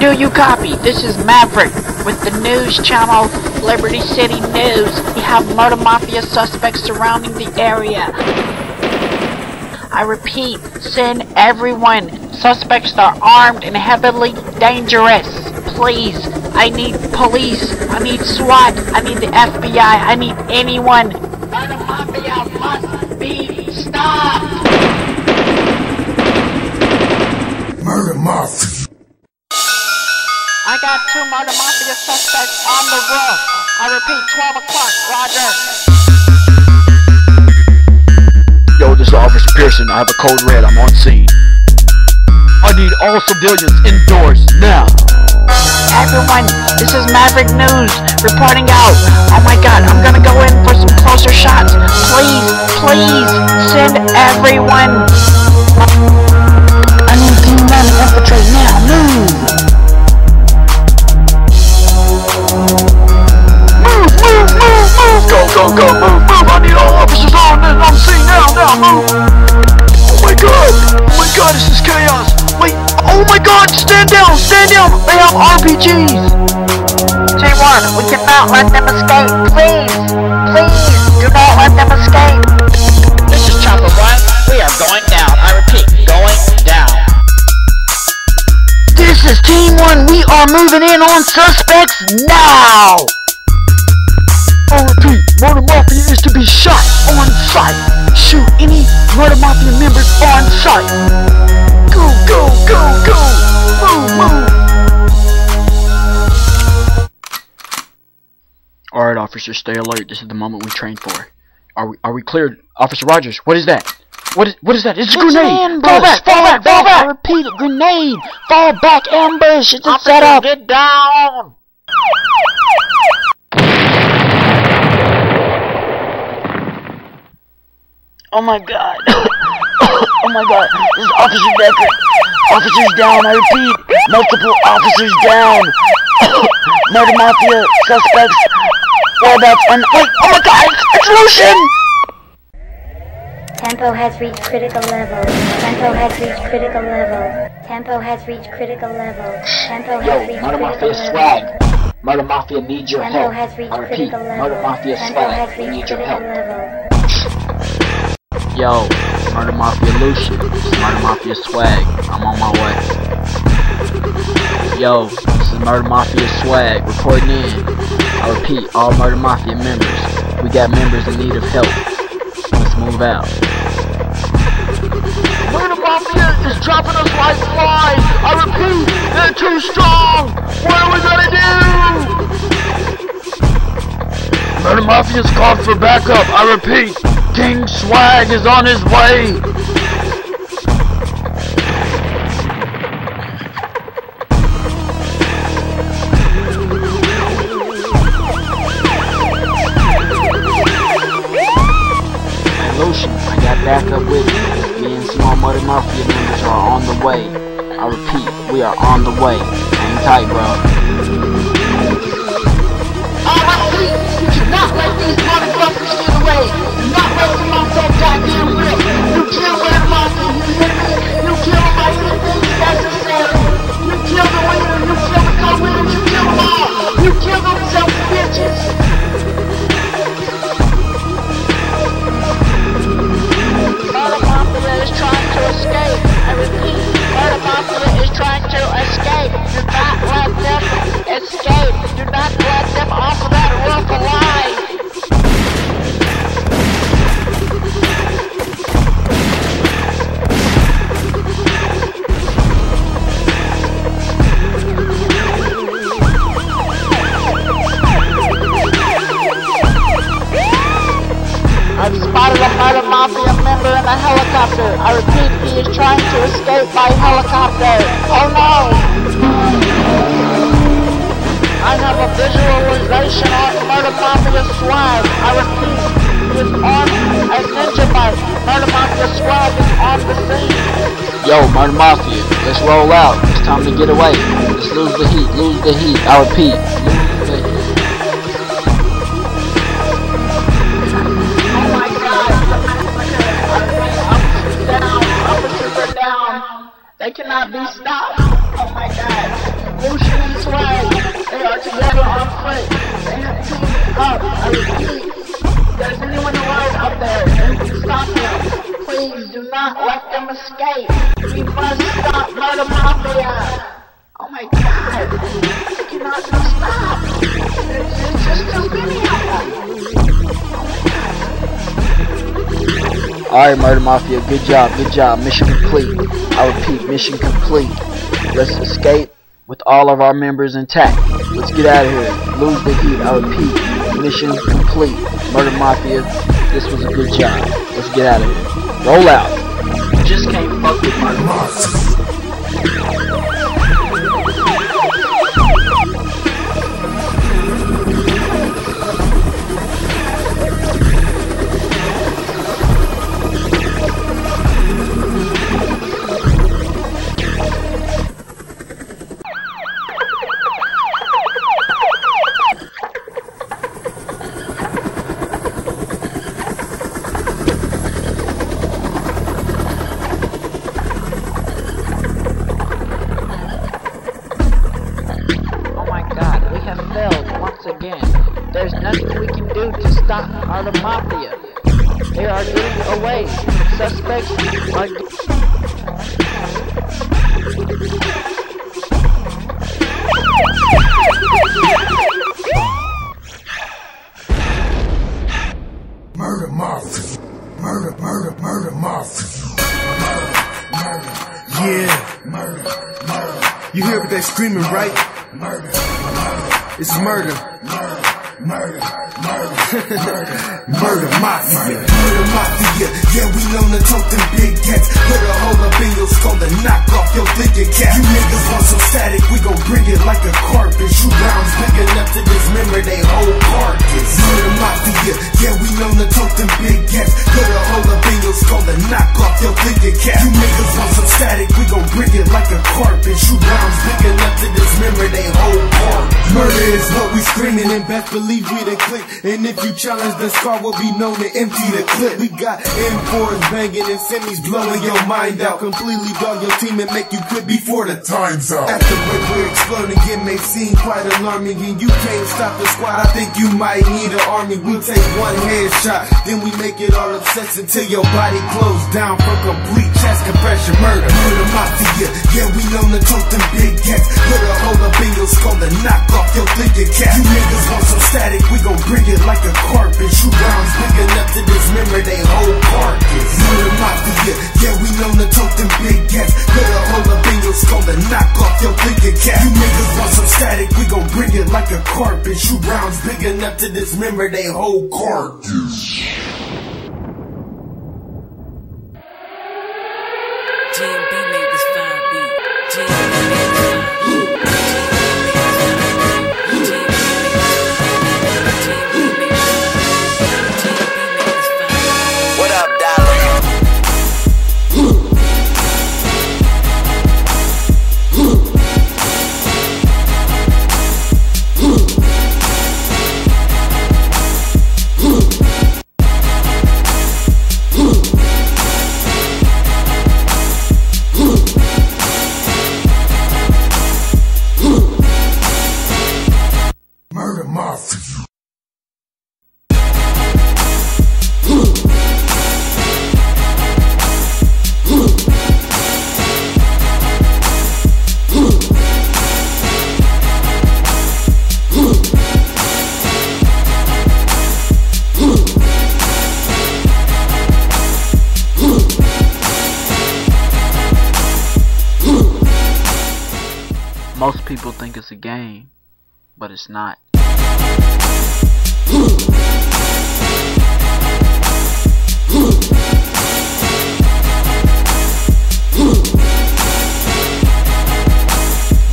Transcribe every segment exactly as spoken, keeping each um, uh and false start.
Do you copy? This is Maverick with the news channel Liberty City News. We have Murda Mafia suspects surrounding the area. I repeat, send everyone. Suspects are armed and heavily dangerous. Please, I need police. I need SWAT. I need the F B I. I need anyone. Murda Mafia must be stopped. Murda Mafia. I got two Murda Mafia suspects on the roof. I repeat, twelve o'clock, Roger. Yo, this is Officer Pearson. I have a code red. I'm on scene. I need all civilians indoors now. Everyone, this is Maverick News reporting out. Oh my God, I'm gonna go in for some closer shots. Please, please send everyone. I need team nine to infiltrate now. Move. Go, go, move, move, I need all officers on this, I'm seeing now, now, move. Oh my God, oh my God, this is chaos. Wait, oh my God, stand down, stand down, they have R P Gs. T one, we cannot let them escape, please, please, do not let them escape. This is Chopper one, we are going down, I repeat, going down. This is Team one, we are moving in on suspects now. I repeat, Murda Mafia is to be shot on sight. Shoot any Murda Mafia members on sight. Go, go, go, go. Move, move. Alright, officers, stay alert. This is the moment we trained for. Are we are we cleared? Officer Rogers, what is that? What is what is that? It's a it's grenade! Fall back, fall back, fall back! I repeat it, grenade! Fall back, ambush! It's a setup! Get down! Oh my God. Oh my God. This is Officer Deckert. Officers down, I repeat. Multiple officers down. Murda Mafia suspects. Well, that's un- Wait, oh my God, it's, it's Lucian! Tempo has reached critical level. Tempo has reached critical level. Tempo has reached critical level. Tempo has reached critical level. Murda Mafia swag. Murda Mafia needs your help. I repeat, Murda Mafia swag. We need your help. Yo, Murda Mafia Lucian, this is Murda Mafia Swag, I'm on my way. Yo, this is Murda Mafia Swag, reporting in. I repeat, all Murda Mafia members, we got members in need of help. Let's move out. Murda Mafia is dropping us like flies. I repeat, they're too strong. What are we gonna do? Murda Mafia's called for backup, I repeat. King Swag is on his way! Hey Lucian, I got back up with you. Me and some more Murda Mafia members are on the way. I repeat, we are on the way. Hang tight, bro. I repeat, you cannot let these motherfuckers get away! Not wasting myself, goddamn real. You kill Murda Mafia, you hit me. You kill my citizens, that's a sin. You kill the women, you kill the co-winners, you kill them all. You kill themselves, bitches. Murda Mafia is trying to escape. I repeat, Murda Mafia is trying to escape. Do not let them escape. Do not let them off of that roof alive. A helicopter. I repeat, he is trying to escape by helicopter. Oh no! I have a visualization on Murda Mafia Swag. I repeat, he is on a ninja bike. Murda Mafia Swag is on the scene. Yo, Murda Mafia, let's roll out. It's time to get away. Let's lose the heat, lose the heat. I repeat, lose the heat. They cannot be stopped. Oh my God. Lucian Swag. They are together on foot. They have teamed up. I repeat, there's anyone alive out there, and stop them. Please do not let them escape. We must stop Murda Mafia. Oh my god, I cannot stop. There's just too many of them. Alright, Murda Mafia, good job, good job, mission complete. I repeat, mission complete. Let's escape with all of our members intact. Let's get out of here, lose the heat, I repeat, mission complete. Murda Mafia, this was a good job. Let's get out of here. Roll out. You just can't fuck with Murda Mafia. Again, there's nothing we can do to stop Murda Mafia. They are getting away. Suspects are Murda Mafia. Murda, Murda, Murda Mafia. Yeah. Murda, Murda. You hear what they're screaming, right? Murda, Murda. It's murder. Murda, Murda, Murda Mafia, Murda Mafia. Yeah, we learn to talk them big cats. Put a hole up in your skull to knock off your thinking cap. You niggas want some static, we gon' bring it like a carpet. Shoot rounds big enough to dismember they whole carcass. Murda Mafia, yeah, we learn to talk them big cats. Put a hole up in your skull to knock off your thinking cap. You niggas want some static, we gon' bring it like a carpet. Shoot rounds big enough to dismember they whole carcass. Murder is what we screaming and best believe we the click, and if you challenge the scar will be known to empty the clip. We got M fours banging and semis blowing your mind out. Completely dog your team and make you quit before the time's out. Afterward we're exploding, it may seem quite alarming, and you can't stop the squad. I think you might need an army. We'll take one headshot, then we make it all obsessed until your body closed down from complete chest compression. Murder, Murda Mafia, yeah, we known to talk them big cats. Put a hole up in your skull to knock off your thinking cap. You niggas want some static, we gon' bring it like a carpet. Shoot rounds big enough to dismember they whole carcass. Murda Mafia, yeah, we known to talk them big cats. Put a hole up in your skull to knock off your thinking cap. You niggas want some static, we gon' bring it like a carpet. Shoot rounds big enough to dismember they whole carcass. G M B made this fine beat. G M B made this fine beat. Most people think it's a game, but it's not.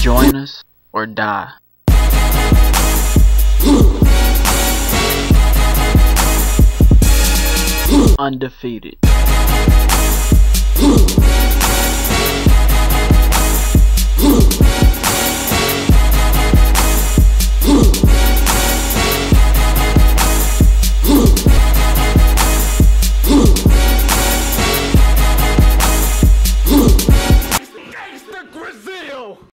Join us or die. Undefeated.